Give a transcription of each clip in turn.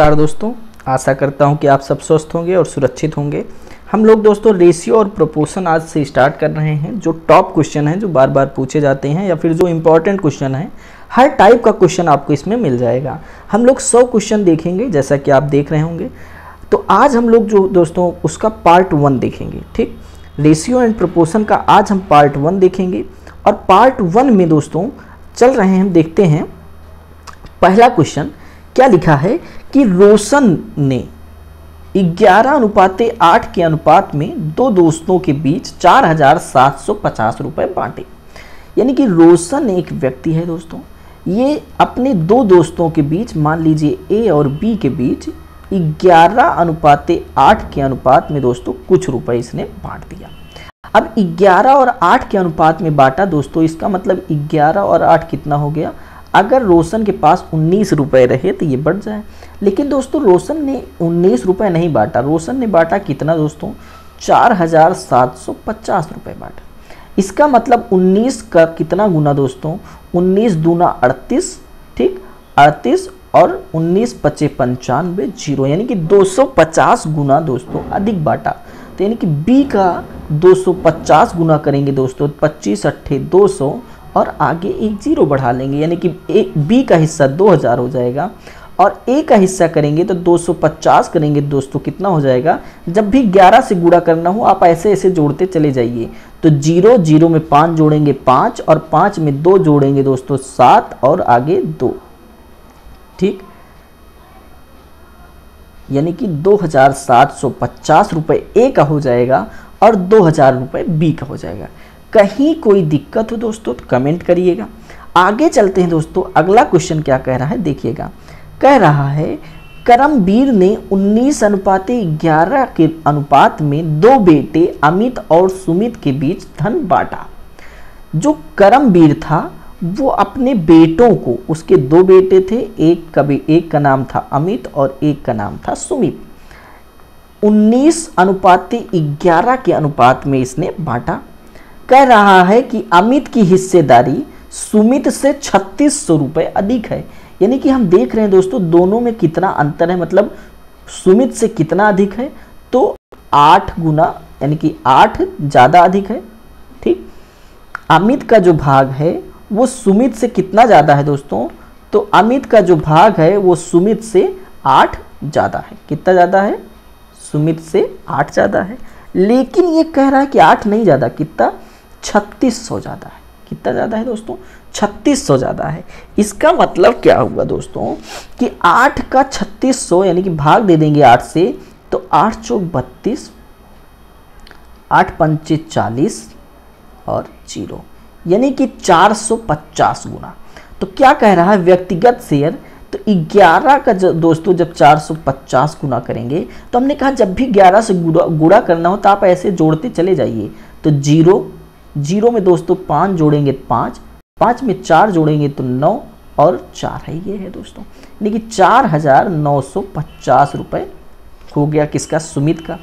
नमस्कार दोस्तों, आशा करता हूं कि आप सब स्वस्थ होंगे और सुरक्षित होंगे। हम लोग दोस्तों रेशियो और प्रोपोर्शन आज से स्टार्ट कर रहे हैं। जो टॉप क्वेश्चन हैं, जो बार बार पूछे जाते हैं या फिर जो इम्पोर्टेंट क्वेश्चन हैं, हर टाइप का क्वेश्चन आपको इसमें मिल जाएगा। हम लोग 100 क्वेश्चन देखेंगे जैसा कि आप देख रहे होंगे। तो आज हम लोग जो दोस्तों उसका पार्ट 1 देखेंगे, ठीक, रेशियो एंड प्रोपोर्शन का आज हम पार्ट 1 देखेंगे। और पार्ट 1 में दोस्तों चल रहे हैं, हम देखते हैं पहला क्वेश्चन क्या लिखा है कि रोशन ने 11:8 के अनुपात में दो दोस्तों के बीच 4750 रुपये बांटे। यानी कि रोशन एक व्यक्ति है दोस्तों, ये अपने दो दोस्तों के बीच, मान लीजिए ए और बी के बीच 11:8 के अनुपात में दोस्तों कुछ रुपए इसने बांट दिया। अब 11 और 8 के अनुपात में बांटा दोस्तों, इसका मतलब 11 और 8 कितना हो गया? अगर रोशन के पास 19 रुपये रहे तो ये बढ़ जाए, लेकिन दोस्तों रोशन ने 19 रुपये नहीं बांटा। रोशन ने बांटा कितना दोस्तों? 4750 रुपये बांटा। इसका मतलब 19 का कितना गुना दोस्तों? 19 दूना 38, ठीक, 38 और 19 पचे 95, 0, यानी कि 250 गुना दोस्तों अधिक बांटा। तो यानी कि बी का 250 गुना करेंगे दोस्तों, 25 अट्ठे 200, और आगे एक 0 बढ़ा लेंगे, यानी कि बी का हिस्सा 2000 हो जाएगा। और ए का हिस्सा करेंगे तो 250 करेंगे दोस्तों, कितना हो जाएगा? जब भी 11 से गुणा करना हो आप ऐसे ऐसे जोड़ते चले जाइए। तो 0 0 में 5 जोड़ेंगे 5, और 5 में 2 जोड़ेंगे दोस्तों 7, और आगे 2, ठीक, यानी कि 2750 रुपये ए का हो जाएगा और 2000 रुपये बी का हो जाएगा। कहीं कोई दिक्कत हो दोस्तों तो कमेंट करिएगा। आगे चलते हैं दोस्तों, अगला क्वेश्चन क्या कह रहा है देखिएगा। कह रहा है करमवीर ने 19:11 के अनुपात में दो बेटे अमित और सुमित के बीच धन बांटा। जो करमवीर था वो अपने बेटों को, उसके दो बेटे थे, एक का नाम था अमित और एक का नाम था सुमित, 19:11 के अनुपात में इसने बांटा। कह रहा है कि अमित की हिस्सेदारी सुमित से 3600 रुपये अधिक है। यानी कि हम देख रहे हैं दोस्तों दोनों में कितना अंतर है, मतलब सुमित से कितना अधिक है? तो 8 गुना, यानी कि 8 ज़्यादा अधिक है, ठीक। अमित का जो भाग है वो सुमित से कितना ज़्यादा है दोस्तों? तो अमित का जो भाग है वो सुमित से 8 ज़्यादा है। कितना ज़्यादा है? सुमित से 8 ज़्यादा है, लेकिन ये कह रहा है कि 8 नहीं ज़्यादा, कितना? 3600 ज़्यादा है। कितना ज़्यादा है दोस्तों? 3600 ज़्यादा है। इसका मतलब क्या हुआ दोस्तों कि 8 का 3600, यानी कि भाग दे देंगे 8 से, तो 8 चौक 32, 8 पंचे 40 और 0, यानी कि 450 गुना। तो क्या कह रहा है? व्यक्तिगत शेयर। तो 11 का दोस्तों जब 450 गुना करेंगे तो हमने कहा जब भी 11 से गुणा करना हो तो आप ऐसे जोड़ते चले जाइए। तो 0 0 में दोस्तों 5 जोड़ेंगे 5 में 4 जोड़ेंगे तो 9 और 4 है, ये है दोस्तों, यानी कि 4950 रुपये हो गया। किसका? सुमित का।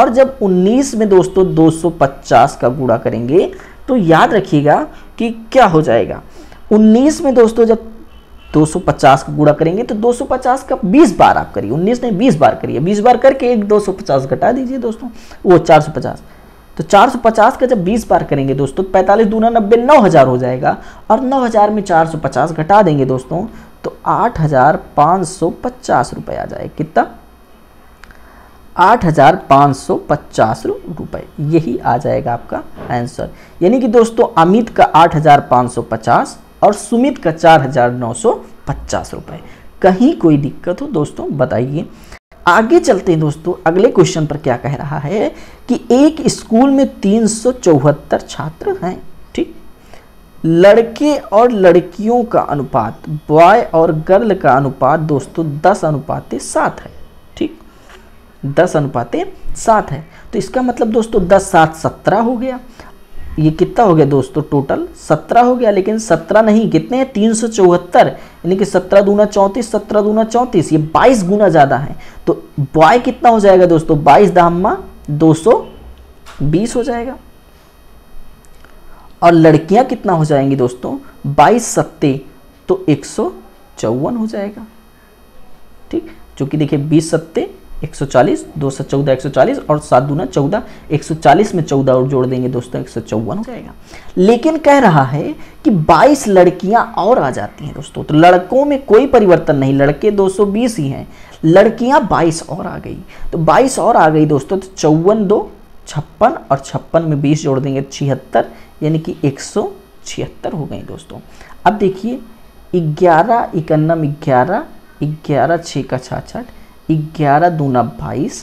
और जब 19 में दोस्तों 250 का गुणा करेंगे तो याद रखिएगा कि क्या हो जाएगा। 19 में दोस्तों जब 250 का गुणा करेंगे तो 250 का 20 बार आप करिए, 19 नहीं 20 बार करिए, 20 बार करके एक 250 घटा दीजिए दोस्तों, वो 450। तो 450 का जब 20 बार करेंगे दोस्तों 45 दूना 90, 9000 हो जाएगा। और 9000 में 450 घटा देंगे दोस्तों तो 8550 रुपये आ जाएगा। कितना? 8550 रुपये, यही आ जाएगा आपका आंसर। यानी कि दोस्तों अमित का 8550 और सुमित का 4950 रुपये। कहीं कोई दिक्कत हो दोस्तों बताइए। आगे चलते हैं दोस्तों, अगले क्वेश्चन पर क्या कह रहा है कि एक स्कूल में 374 छात्र हैं, ठीक, लड़के और लड़कियों का अनुपात, बॉय और गर्ल का अनुपात दोस्तों 10:7 है, ठीक, 10:7 है। तो इसका मतलब दोस्तों 10 7 17 हो गया। ये कितना हो गया दोस्तों? टोटल 17 हो गया, लेकिन 17 नहीं, कितने हैं? 374, यानी कि 17 दूना 34, 17 दूना 34, ये 22 गुना ज़्यादा है। तो बॉय कितना हो जाएगा दोस्तों? 22 दामा 220 हो जाएगा। और लड़कियां कितना हो जाएंगी दोस्तों? 22 सत्ते तो 154 हो जाएगा, ठीक। जो कि देखिए 20 सत्ते 140, 2 से 14 140 और 7 दूना 14 140 में 14 और जोड़ देंगे दोस्तों 154 हो जाएगा। लेकिन कह रहा है कि 22 लड़कियां और आ जाती हैं दोस्तों, तो लड़कों में कोई परिवर्तन नहीं, लड़के 220 ही हैं, लड़कियां 22 और आ गई, तो 22 और आ गई दोस्तों, तो 54 2 56 और 56 में 20 जोड़ देंगे 76, यानी कि 176 हो गई दोस्तों। अब देखिए 11 इकन्नम 11 11 6 का 66 11 दूना 22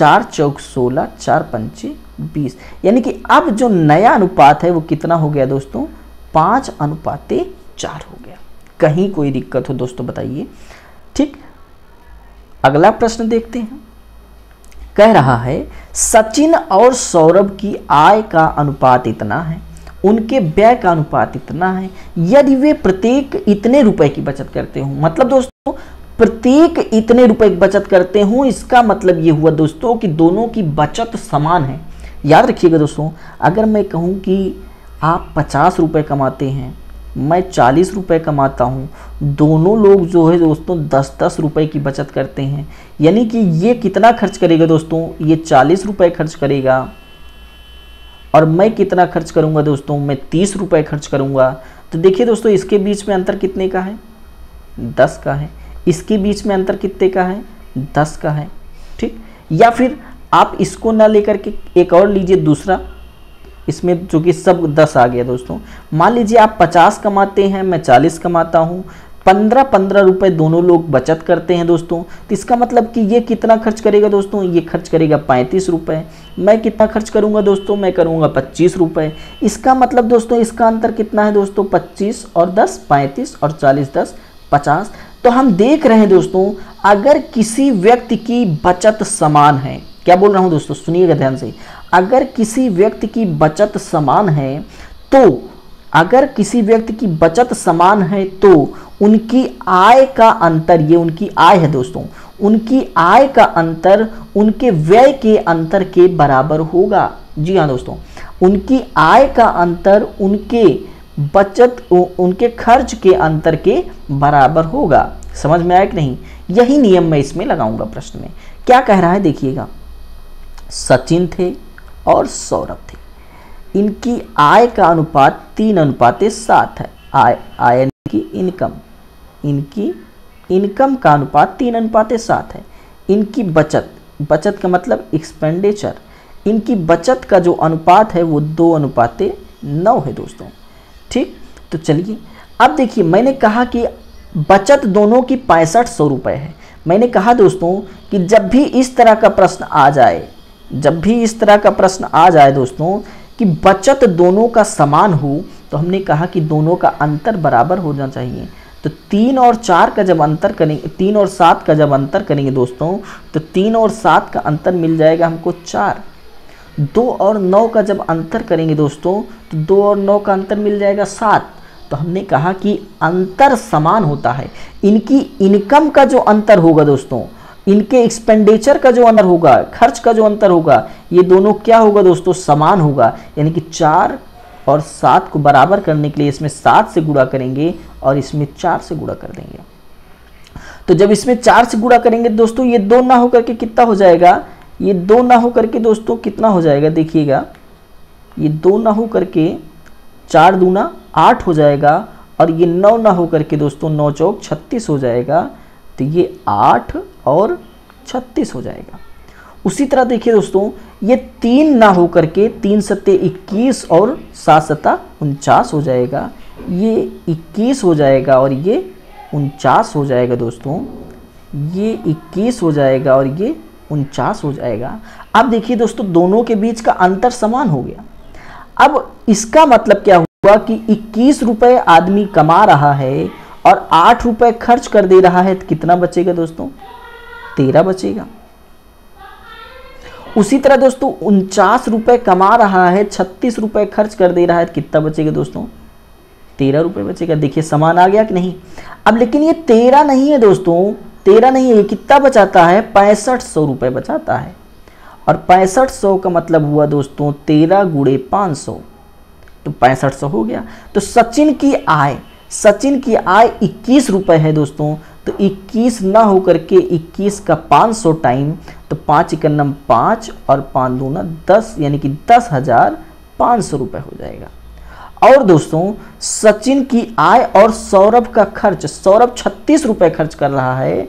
4 चौक 16 4 पंचे 20, यानी कि अब जो नया अनुपात है वो कितना हो गया दोस्तों 5:4 हो गया। कहीं कोई दिक्कत हो दोस्तों बताइए। ठीक, अगला प्रश्न देखते हैं। कह रहा है सचिन और सौरभ की आय का अनुपात इतना है, उनके व्यय का अनुपात इतना है, यदि वे प्रत्येक इतने रुपए की बचत करते हों, मतलब दोस्तों प्रत्येक इतने रुपए की बचत करते हों, इसका मतलब ये हुआ दोस्तों कि दोनों की बचत समान है। याद रखिएगा दोस्तों, अगर मैं कहूँ कि आप 50 रुपये कमाते हैं, मैं 40 रुपये कमाता हूँ, दोनों लोग जो है दोस्तों 10 10 रुपये की बचत करते हैं, यानी कि ये कितना खर्च करेगा दोस्तों, ये 40 रुपये खर्च करेगा, और मैं कितना खर्च करूँगा दोस्तों, मैं 30 रुपये खर्च करूँगा। तो देखिए दोस्तों इसके बीच में अंतर कितने का है, 10 का है, इसके बीच में अंतर कितने का है, 10 का है। ठीक, या फिर आप इसको ना लेकर के एक और लीजिए दूसरा, इसमें जो कि सब 10 आ गया दोस्तों। मान लीजिए आप 50 कमाते हैं, मैं 40 कमाता हूँ, 15 15 रुपये दोनों लोग बचत करते हैं दोस्तों, तो इसका मतलब कि ये कितना खर्च करेगा दोस्तों, ये खर्च करेगा 35 रुपये, मैं कितना खर्च करूँगा दोस्तों, मैं करूँगा 25 रुपये। इसका मतलब दोस्तों इसका अंतर कितना है दोस्तों, 25 और 10 35 और 40 10 50। तो हम देख रहे हैं दोस्तों अगर किसी व्यक्ति की बचत समान है, क्या बोल रहा हूं दोस्तों सुनिएगा ध्यान से, अगर किसी व्यक्ति की बचत समान है तो उनकी आय का अंतर, ये उनकी आय है दोस्तों, उनकी आय का अंतर उनके व्यय के अंतर के बराबर होगा। जी हाँ दोस्तों, उनकी आय का अंतर उनके बचत उनके खर्च के अंतर के बराबर होगा। समझ में आया कि नहीं, यही नियम मैं इसमें लगाऊंगा प्रश्न में। क्या कह रहा है देखिएगा, सचिन थे और सौरभ थे, इनकी आय का अनुपात 3:7 है, आय की इनकम, इनकी इनकम का अनुपात 3:7 है। इनकी बचत का मतलब एक्सपेंडिचर, इनकी बचत का जो अनुपात है वो 2:9 है दोस्तों। ठीक, तो चलिए अब देखिए, मैंने कहा कि बचत दोनों की 6500 रुपये है। मैंने कहा दोस्तों कि जब भी इस तरह का प्रश्न आ जाए, दोस्तों कि बचत दोनों का समान हो, तो हमने कहा कि दोनों का अंतर बराबर होना चाहिए। तो 3 और 4 का जब अंतर करेंगे, 3 और 7 का जब अंतर करेंगे दोस्तों, तो 3 और 7 का अंतर मिल जाएगा हमको 4। 2 और 9 का जब अंतर करेंगे दोस्तों, तो 2 और 9 का अंतर मिल जाएगा 7। तो हमने कहा कि अंतर समान होता है। इनकी इनकम का जो अंतर होगा दोस्तों, इनके एक्सपेंडिचर का जो अंतर होगा, खर्च का जो अंतर होगा, ये दोनों क्या होगा दोस्तों, समान होगा। यानी कि 4 और 7 को बराबर करने के लिए इसमें 7 से गुणा करेंगे और इसमें 4 से गुणा कर देंगे। तो जब इसमें 4 से गुणा करेंगे दोस्तों, ये 2 ना होकर के कितना हो जाएगा, ये 2 ना हो करके दोस्तों कितना हो जाएगा, देखिएगा ये 2 ना हो करके 4 दूना 8 हो जाएगा, और ये 9 ना हो करके दोस्तों 9 चौक 36 हो जाएगा, तो ये 8 और 36 हो जाएगा। उसी तरह देखिए दोस्तों, ये 3 ना हो करके 3 सत्ते 21 और 7 सत्ता 49 हो जाएगा, ये 21 हो जाएगा और ये 49 हो जाएगा दोस्तों, ये 21 हो जाएगा और ये 49 हो जाएगा। अब देखिए दोस्तों दोनों के बीच का अंतर समान हो गया। अब इसका मतलब क्या हुआ कि 21 रुपये आदमी कमा रहा है और 8 रुपये खर्च कर दे रहा है, तो कितना बचेगा दोस्तों, 13 बचेगा। उसी तरह दोस्तों 49 रुपये कमा रहा है, 36 रुपये खर्च कर दे रहा है, तो कितना बचेगा दोस्तों, 13 रुपये बचेगा। देखिए समान आ गया कि नहीं। अब लेकिन ये 13 नहीं है दोस्तों, 13 नहीं है, ये कितना बचाता है, 6500 रुपये बचाता है। और 6500 का मतलब हुआ दोस्तों 13 गुणे 500, तो 6500 हो गया। तो सचिन की आय, सचिन की आय 21 रुपये है दोस्तों, तो 21 ना होकर के 21 का 500 टाइम, तो 5 एकनम 5 और 5 दूना 10 यानी कि 10,500 रुपये हो जाएगा। और दोस्तों सचिन की आय और सौरभ का खर्च, सौरभ 36 रुपये खर्च कर रहा है,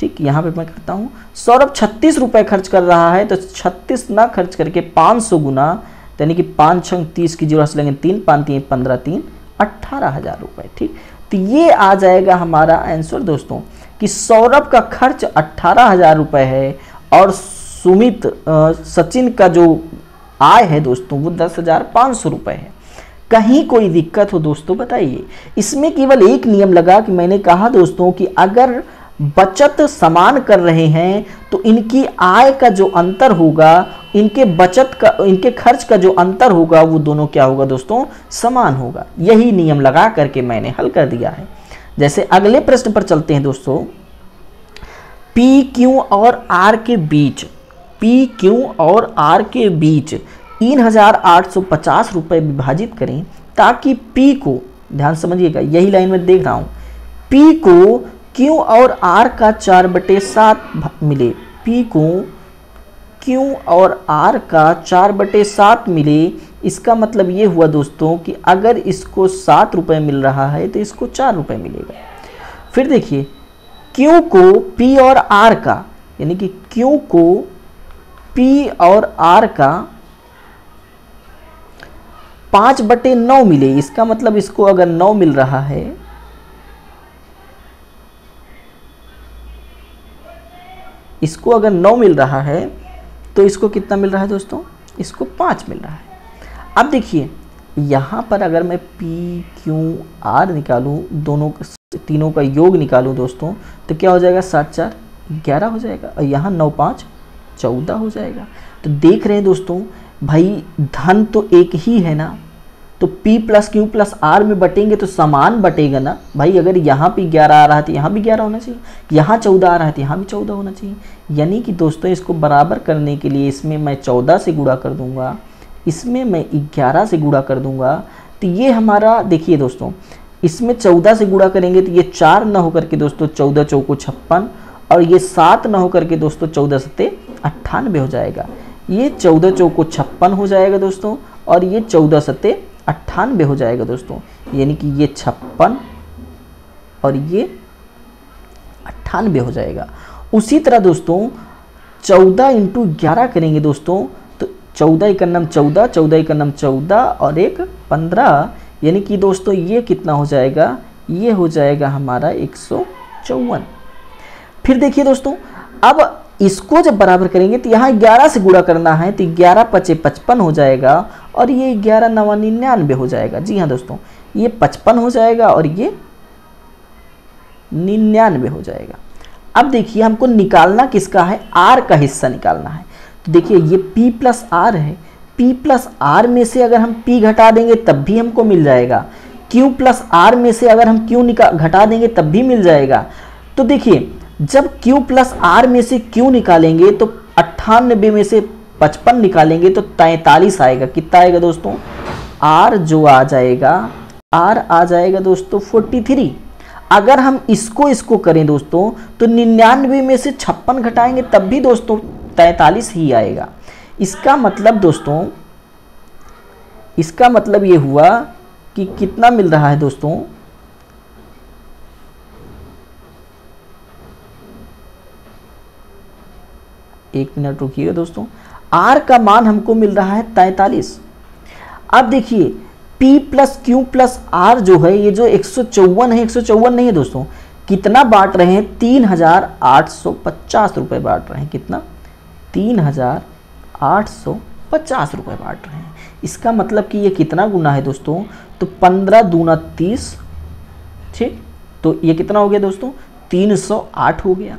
ठीक यहाँ पे मैं करता हूँ, सौरभ 36 रुपये खर्च कर रहा है, तो 36 ना खर्च करके 500 गुना यानी कि 5 6 30 की जरूरत से लेंगे 3 5 3 15 3 18,000 रुपये। ठीक, तो ये आ जाएगा हमारा आंसर दोस्तों कि सौरभ का खर्च 18,000 रुपये है और सुमित सचिन का जो आय है दोस्तों वो 10,500 रुपये है। कहीं कोई दिक्कत हो दोस्तों बताइए। इसमें केवल एक नियम लगा कि मैंने कहा दोस्तों कि अगर बचत समान कर रहे हैं तो इनकी आय का जो अंतर होगा, इनके बचत का, इनके खर्च का जो अंतर होगा वो दोनों क्या होगा दोस्तों, समान होगा। यही नियम लगा करके मैंने हल कर दिया है। जैसे अगले प्रश्न पर चलते हैं दोस्तों, पी क्यू और आर के बीच, पी क्यू और आर के बीच 3,850 रुपये विभाजित करें ताकि पी को, ध्यान समझिएगा यही लाइन में देख रहा हूँ, पी को Q और R का 4/7 मिले, P को Q और R का 4/7 मिले। इसका मतलब ये हुआ दोस्तों कि अगर इसको 7 रुपये मिल रहा है तो इसको 4 रुपये मिलेगा। फिर देखिए Q को P और R का, यानी कि Q को P और R का 5/9 मिले, इसका मतलब इसको अगर 9 मिल रहा है तो इसको कितना मिल रहा है दोस्तों, इसको 5 मिल रहा है। अब देखिए यहाँ पर अगर मैं पी क्यू आर निकालूँ, दोनों तीनों का योग निकालूँ दोस्तों, तो क्या हो जाएगा, 7 4 11 हो जाएगा और यहाँ 9 5 14 हो जाएगा। तो देख रहे हैं दोस्तों भाई धन तो एक ही है ना, तो P plus Q plus R में बटेंगे तो समान बटेगा ना भाई। अगर यहाँ पे 11 आ रहा है तो यहाँ भी 11 होना चाहिए, यहाँ 14 आ रहा है तो यहाँ भी 14 होना चाहिए। यानी कि दोस्तों इसको बराबर करने के लिए इसमें मैं 14 से गुणा कर दूंगा, इसमें मैं 11 से गुणा कर दूंगा। तो ये हमारा देखिए दोस्तों, इसमें 14 से गुणा करेंगे तो ये 4 ना होकर के दोस्तों 14 चौको 56 और ये 7 ना होकर के दोस्तों 14 सत्ते 98 हो जाएगा। ये 14 चौको 56 हो जाएगा दोस्तों और ये 14 सत्ते 98 हो जाएगा दोस्तों, यानी कि ये 56 और ये 98 हो जाएगा। उसी तरह दोस्तों 14 × 11 करेंगे दोस्तों, तो 14 एकनम 14 14 एकनम 14 और एक 15, यानी कि दोस्तों ये कितना हो जाएगा, ये हो जाएगा हमारा 154। फिर देखिए दोस्तों अब इसको जब बराबर करेंगे तो यहाँ 11 से गुणा करना है, तो 11 5 55 हो जाएगा और ये 11 9 99 हो जाएगा। जी हाँ दोस्तों ये 55 हो जाएगा और ये 99 हो जाएगा। अब देखिए हमको निकालना किसका है, R का हिस्सा निकालना है। तो देखिए ये P प्लस R है, P प्लस R में से अगर हम P घटा देंगे तब भी हमको मिल जाएगा, Q प्लस R में से अगर हम Q घटा देंगे तब भी मिल जाएगा। तो देखिए जब Q प्लस R में से Q निकालेंगे तो 98 में से 55 निकालेंगे तो 43 आएगा। कितना आएगा दोस्तों, R जो आ जाएगा, R आ जाएगा दोस्तों 43। अगर हम इसको करें दोस्तों तो 99 में से 56 घटाएंगे तब भी दोस्तों 43 ही आएगा। इसका मतलब ये हुआ कि कितना मिल रहा है दोस्तों, एक मिनट रुकिएगा दोस्तों, R का मान हमको मिल रहा है 43। अब देखिए P plus Q plus R जो है, ये जो 154 है, 154 नहीं है दोस्तों, कितना बांट रहे हैं, 3,850 रुपये बांट रहे हैं। कितना, 3,850 रुपये बांट रहे हैं। इसका मतलब कि ये कितना गुना है दोस्तों, तो 15 दूना 30, ठीक, तो ये कितना हो गया दोस्तों, 308 हो गया।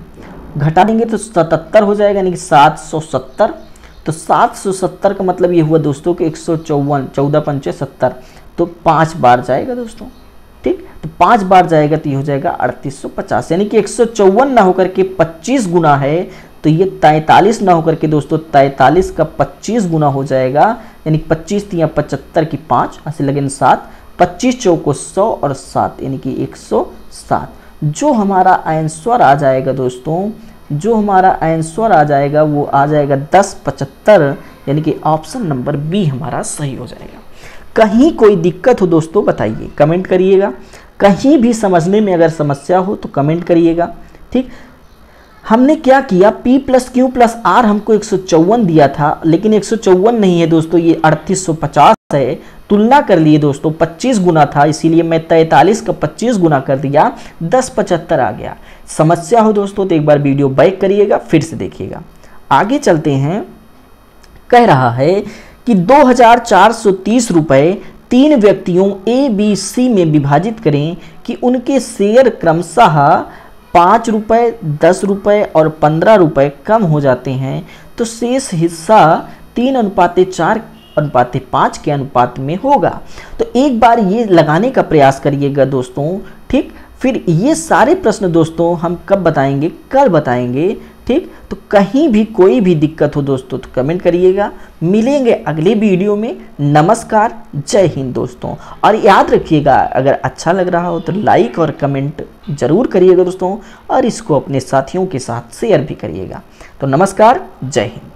घटा देंगे तो 77 हो जाएगा, यानी कि 770। तो 770 का मतलब ये हुआ दोस्तों कि 154, 14 5 70, तो 5 बार जाएगा दोस्तों, ठीक, तो 5 बार जाएगा तो ये हो जाएगा 3850, यानी कि 154 ना होकर के 25 गुना है, तो ये 43 ना होकर के दोस्तों 43 का 25 गुना हो जाएगा, यानी 25 3 75 की 5 ऐसे लगे 7, 25 चौको 100 और 7 यानी कि 107। जो हमारा आंसर आ जाएगा दोस्तों, जो हमारा आंसर आ जाएगा वो आ जाएगा 1075, यानी कि ऑप्शन नंबर बी हमारा सही हो जाएगा। कहीं कोई दिक्कत हो दोस्तों बताइए, कमेंट करिएगा। कहीं भी समझने में अगर समस्या हो तो कमेंट करिएगा, ठीक। हमने क्या किया, P+Q+R हमको 154 दिया था, लेकिन 154 नहीं है दोस्तों, ये 3850 है। तुलना कर लिए दोस्तों, 25 गुना था इसीलिए मैं 43 का 25 गुना कर दिया, 1075 आ गया। समस्या हो दोस्तों तो एक बार वीडियो बैक करिएगा, फिर से देखिएगा। आगे चलते हैं। कह रहा है कि 2430 रुपये 3 व्यक्तियों ABC में विभाजित करें कि उनके शेयर क्रमशः 5 रुपये, 10 रुपये और 15 रुपये कम हो जाते हैं, तो शेष हिस्सा 3:4, 4:5 के अनुपात में होगा। तो एक बार ये लगाने का प्रयास करिएगा दोस्तों, ठीक। फिर ये सारे प्रश्न दोस्तों हम कब बताएंगे, कल बताएंगे, ठीक। तो कहीं भी कोई भी दिक्कत हो दोस्तों तो कमेंट करिएगा। मिलेंगे अगले वीडियो में। नमस्कार, जय हिंद दोस्तों। और याद रखिएगा, अगर अच्छा लग रहा हो तो लाइक और कमेंट ज़रूर करिएगा दोस्तों, और इसको अपने साथियों के साथ शेयर भी करिएगा। तो नमस्कार, जय हिंद।